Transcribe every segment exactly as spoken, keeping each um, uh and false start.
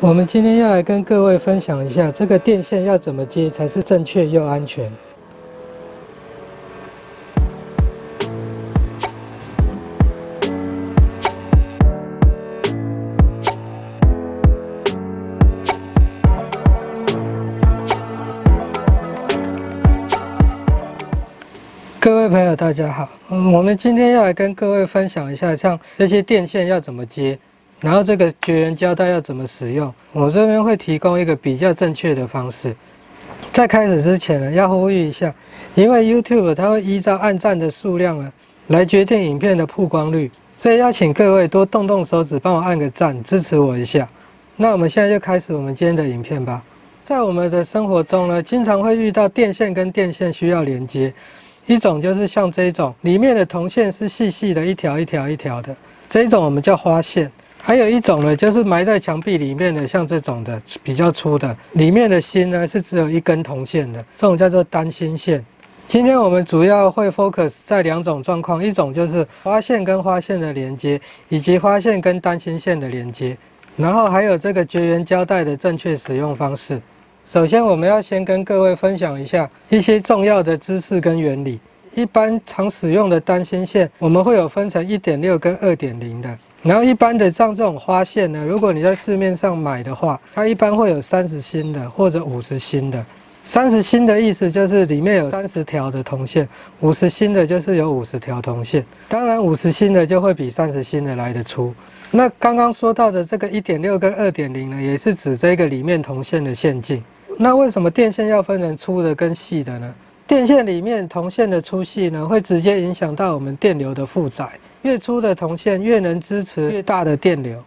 我们今天要来跟各位分享一下，这个电线要怎么接才是正确又安全。各位朋友，大家好，嗯，我们今天要来跟各位分享一下，像这些电线要怎么接。 然后这个绝缘胶带要怎么使用？我这边会提供一个比较正确的方式。在开始之前呢，要呼吁一下，因为 YouTube 它会依照按赞的数量呢来决定影片的曝光率，所以要请各位多动动手指，帮我按个赞，支持我一下。那我们现在就开始我们今天的影片吧。在我们的生活中呢，经常会遇到电线跟电线需要连接，一种就是像这种，里面的铜线是细细的，一条一条一条的，这种我们叫花线。 还有一种呢，就是埋在墙壁里面的，像这种的比较粗的，里面的芯呢是只有一根铜线的，这种叫做单芯线。今天我们主要会 focus 在两种状况，一种就是花线跟花线的连接，以及花线跟单芯线的连接，然后还有这个绝缘胶带的正确使用方式。首先，我们要先跟各位分享一下一些重要的知识跟原理。一般常使用的单芯线，我们会有分成 一点六 跟 二点零 的。 然后一般的像这种花线呢，如果你在市面上买的话，它一般会有三十芯的或者五十芯的。三十芯的意思就是里面有三十条的铜线， 五十芯的就是有五十条铜线。当然五十芯的就会比三十芯的来得粗。那刚刚说到的这个 一点六 跟 二点零 呢，也是指这个里面铜线的线径。那为什么电线要分成粗的跟细的呢？ 电线里面铜线的粗细呢，会直接影响到我们电流的负载。越粗的铜线越能支持越大的电流。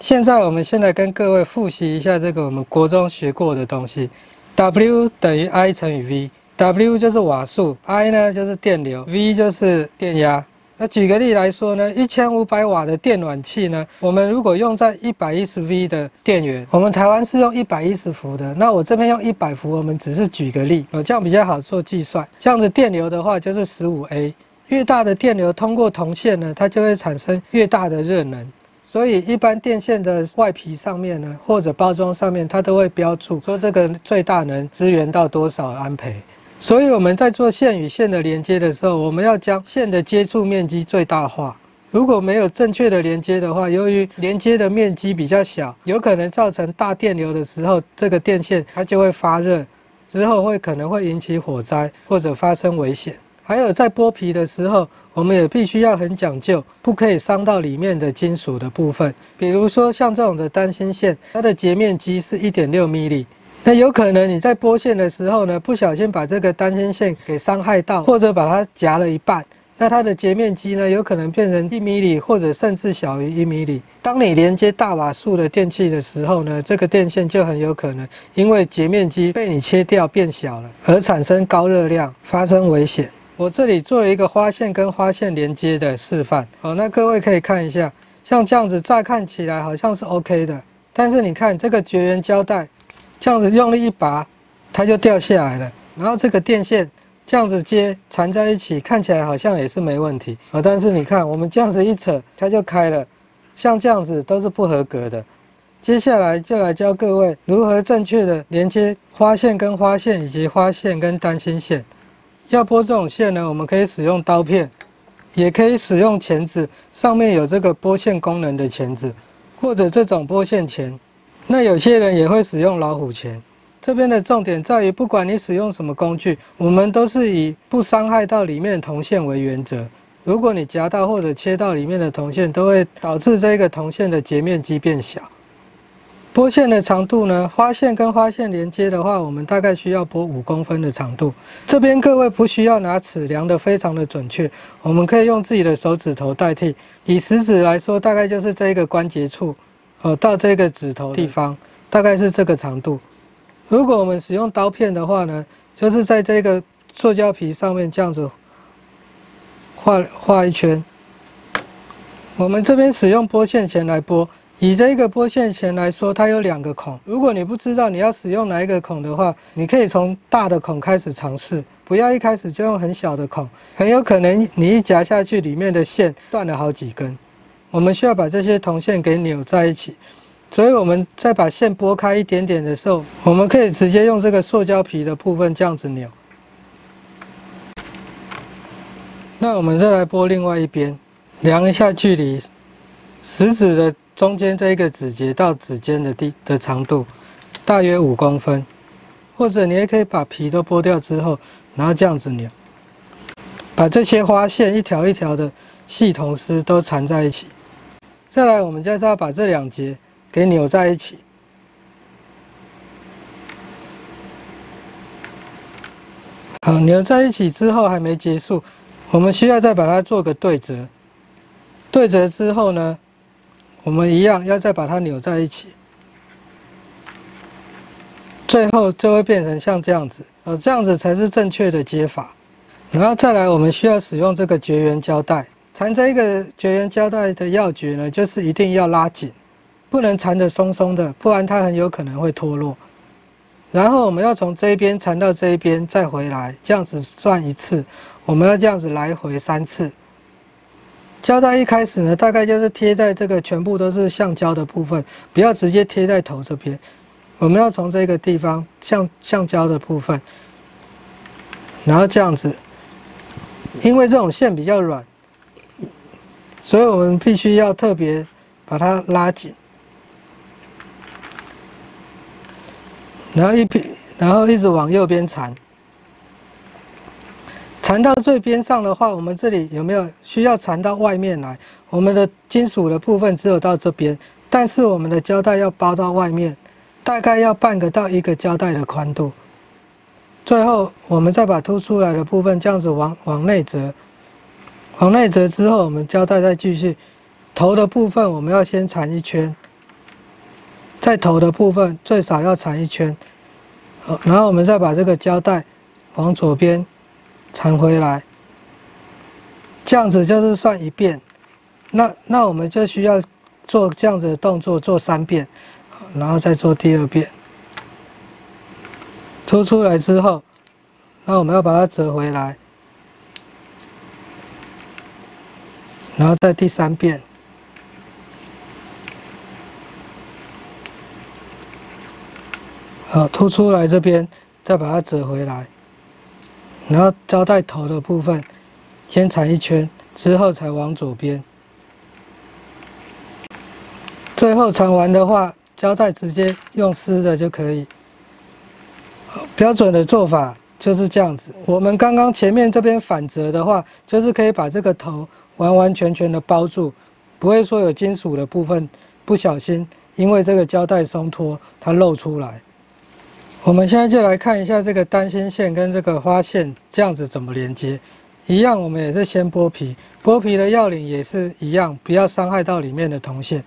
现在我们先来跟各位复习一下这个我们国中学过的东西。W 等于 I 乘以 V。W 就是瓦数 ，I 呢就是电流 ，V 就是电压。那举个例来说呢， 一千五百 瓦的电暖器呢，我们如果用在 一百一十 V 的电源，我们台湾是用一百一十伏的，那我这边用一百伏，我们只是举个例，哦，这样比较好做计算。这样子电流的话就是 十五 A， 越大的电流通过铜线呢，它就会产生越大的热能。所以一般电线的外皮上面呢，或者包装上面，它都会标注说这个最大能支援到多少安培。 所以我们在做线与线的连接的时候，我们要将线的接触面积最大化。如果没有正确的连接的话，由于连接的面积比较小，有可能造成大电流的时候，这个电线它就会发热，之后会可能会引起火灾或者发生危险。还有在剥皮的时候，我们也必须要很讲究，不可以伤到里面的金属的部分。比如说像这种的单芯线，它的截面积是 一点六 毫米。 那有可能你在拨线的时候呢，不小心把这个单芯线给伤害到，或者把它夹了一半，那它的截面积呢，有可能变成一米里，或者甚至小于一米里。当你连接大瓦数的电器的时候呢，这个电线就很有可能因为截面积被你切掉变小了，而产生高热量，发生危险。我这里做了一个花线跟花线连接的示范，好，那各位可以看一下，像这样子乍看起来好像是 OK 的，但是你看这个绝缘胶带。 这样子用力一拔，它就掉下来了。然后这个电线这样子接缠在一起，看起来好像也是没问题啊。但是你看，我们这样子一扯，它就开了。像这样子都是不合格的。接下来就来教各位如何正确的连接花线跟花线，以及花线跟单芯线。要拨这种线呢，我们可以使用刀片，也可以使用钳子，上面有这个拨线功能的钳子，或者这种拨线钳。 那有些人也会使用老虎钳，这边的重点在于，不管你使用什么工具，我们都是以不伤害到里面的铜线为原则。如果你夹到或者切到里面的铜线，都会导致这个铜线的截面积变小。拨线的长度呢？花线跟花线连接的话，我们大概需要拨五公分的长度。这边各位不需要拿尺量得非常的准确，我们可以用自己的手指头代替。以食指来说，大概就是这一个关节处。 哦，到这个指头地方，大概是这个长度。如果我们使用刀片的话呢，就是在这个塑胶皮上面这样子画画一圈。我们这边使用拨线钳来拨，以这个拨线钳来说，它有两个孔。如果你不知道你要使用哪一个孔的话，你可以从大的孔开始尝试，不要一开始就用很小的孔，很有可能你一夹下去，里面的线断了好几根。 我们需要把这些铜线给扭在一起，所以我们再把线拨开一点点的时候，我们可以直接用这个塑胶皮的部分这样子扭。那我们再来拨另外一边，量一下距离，食指的中间这一个指节到指尖的地的长度，大约五公分。或者你也可以把皮都剥掉之后，然后这样子扭，把这些花线一条一条的系统丝都缠在一起。再来，我们就是要把这两节给扭在一起。好，扭在一起之后还没结束，我们需要再把它做个对折。对折之后呢，我们一样要再把它扭在一起。 最后就会变成像这样子，呃，这样子才是正确的接法。然后再来，我们需要使用这个绝缘胶带。缠这一个绝缘胶带的要诀呢，就是一定要拉紧，不能缠得松松的，不然它很有可能会脱落。然后我们要从这一边缠到这一边，再回来，这样子转一次。我们要这样子来回三次。胶带一开始呢，大概就是贴在这个全部都是橡胶的部分，不要直接贴在头这边。 我们要从这个地方橡橡胶的部分，然后这样子，因为这种线比较软，所以我们必须要特别把它拉紧，然后一边，然后一直往右边缠，缠到最边上的话，我们这里有没有需要缠到外面来？我们的金属的部分只有到这边，但是我们的胶带要包到外面。 大概要半个到一个胶带的宽度，最后我们再把凸出来的部分这样子往往内折，往内折之后，我们胶带再继续。头的部分我们要先缠一圈，在头的部分最少要缠一圈，好，然后我们再把这个胶带往左边缠回来，这样子就是算一遍。那那我们就需要做这样子的动作，做三遍。 然后再做第二遍，凸出来之后，那我们要把它折回来，然后再第三遍，好，凸出来这边再把它折回来，然后胶带头的部分先缠一圈，之后才往左边，最后缠完的话。 胶带直接用撕的就可以。标准的做法就是这样子。我们刚刚前面这边反折的话，就是可以把这个头完完全全的包住，不会说有金属的部分不小心因为这个胶带松脱它露出来。我们现在就来看一下这个单心线跟这个花线这样子怎么连接。一样，我们也是先剥皮，剥皮的要领也是一样，不要伤害到里面的铜线。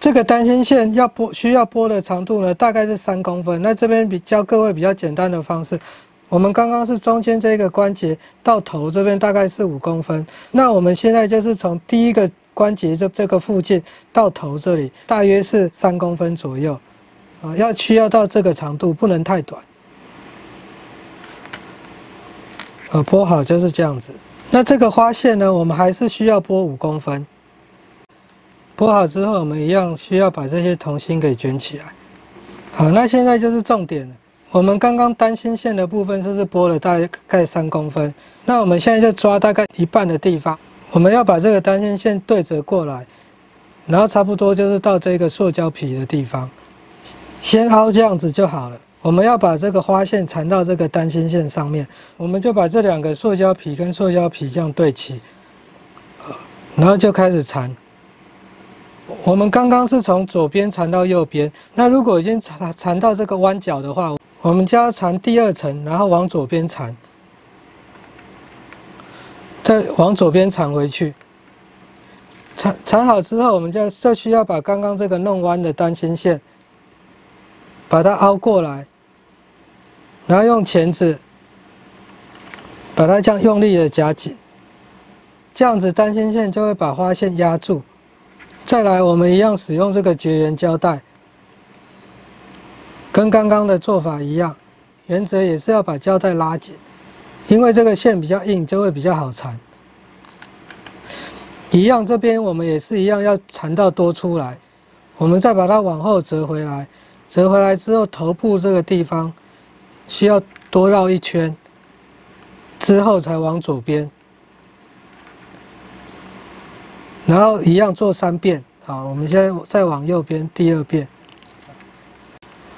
这个单心线要拨需要拨的长度呢，大概是三公分。那这边比教各位比较简单的方式，我们刚刚是中间这个关节到头这边大概是五公分。那我们现在就是从第一个关节这这个附近到头这里，大约是三公分左右，啊，要需要到这个长度，不能太短。呃，拨好就是这样子。那这个花线呢，我们还是需要拨五公分。 剥好之后，我们一样需要把这些铜芯给卷起来。好，那现在就是重点了。我们刚刚单心线的部分就是剥了大概三公分，那我们现在就抓大概一半的地方，我们要把这个单心线对折过来，然后差不多就是到这个塑胶皮的地方，先凹这样子就好了。我们要把这个花线缠到这个单心线上面，我们就把这两个塑胶皮跟塑胶皮这样对齐，然后就开始缠。 我们刚刚是从左边缠到右边，那如果已经缠缠到这个弯角的话，我们就要缠第二层，然后往左边缠，再往左边缠回去。缠缠好之后，我们就就需要把刚刚这个弄弯的单心线，把它凹过来，然后用钳子把它这样用力的夹紧，这样子单心线就会把花线压住。 再来，我们一样使用这个绝缘胶带，跟刚刚的做法一样，原则也是要把胶带拉紧，因为这个线比较硬，就会比较好缠。一样，这边我们也是一样要缠到多出来，我们再把它往后折回来，折回来之后，头部这个地方需要多绕一圈，之后才往左边。然后一样做三遍，好，我们现在再往右边第二遍。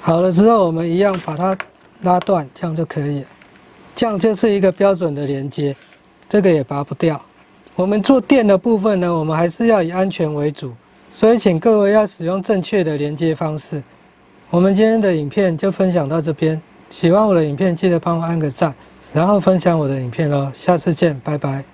好了之后，我们一样把它拉断，这样就可以了。这样就是一个标准的连接，这个也拔不掉。我们做电的部分呢，我们还是要以安全为主，所以请各位要使用正确的连接方式。我们今天的影片就分享到这边，喜欢我的影片记得帮我按个赞，然后分享我的影片哦。下次见，拜拜。